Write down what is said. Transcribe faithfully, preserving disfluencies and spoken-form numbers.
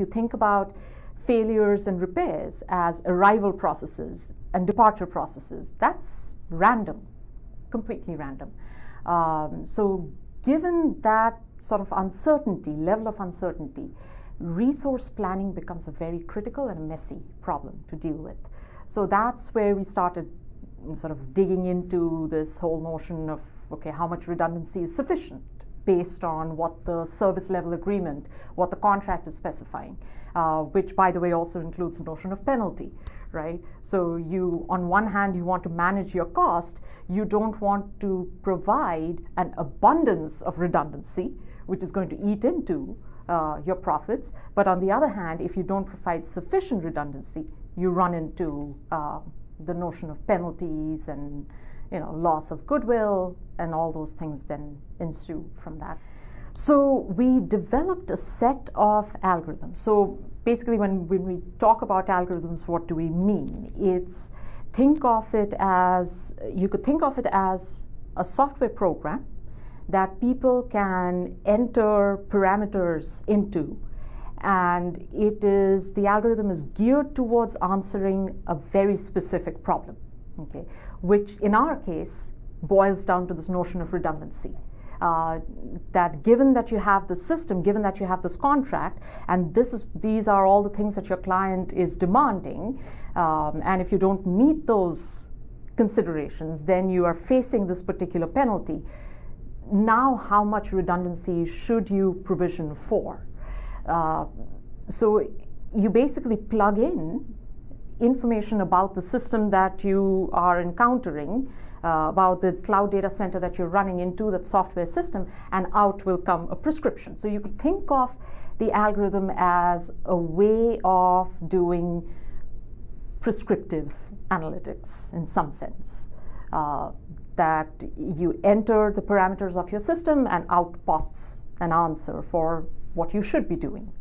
you think about failures and repairs as arrival processes and departure processes, that's random, completely random. Um, so given that sort of uncertainty, level of uncertainty, resource planning becomes a very critical and a messy problem to deal with. So that's where we started sort of digging into this whole notion of, okay, how much redundancy is sufficient based on what the service level agreement, what the contract is specifying, uh, which by the way also includes the notion of penalty, right? So you, on one hand, you want to manage your cost, you don't want to provide an abundance of redundancy, which is going to eat into Uh, your profits, but on the other hand, if you don't provide sufficient redundancy, you run into uh, the notion of penalties and, you know, loss of goodwill, and all those things then ensue from that. So we developed a set of algorithms. So basically, when, when we talk about algorithms, what do we mean? It's think of it as, you could think of it as a software program that people can enter parameters into, and it is, the algorithm is geared towards answering a very specific problem, okay, which in our case boils down to this notion of redundancy. Uh, that given that you have the system, given that you have this contract, and this is, these are all the things that your client is demanding, um, and if you don't meet those considerations, then you are facing this particular penalty. Now, how much redundancy should you provision for? Uh, so you basically plug in information about the system that you are encountering, uh, about the cloud data center that you're running into, that software system, and out will come a prescription. So you could think of the algorithm as a way of doing prescriptive analytics in some sense. Uh, that you enter the parameters of your system and out pops an answer for what you should be doing.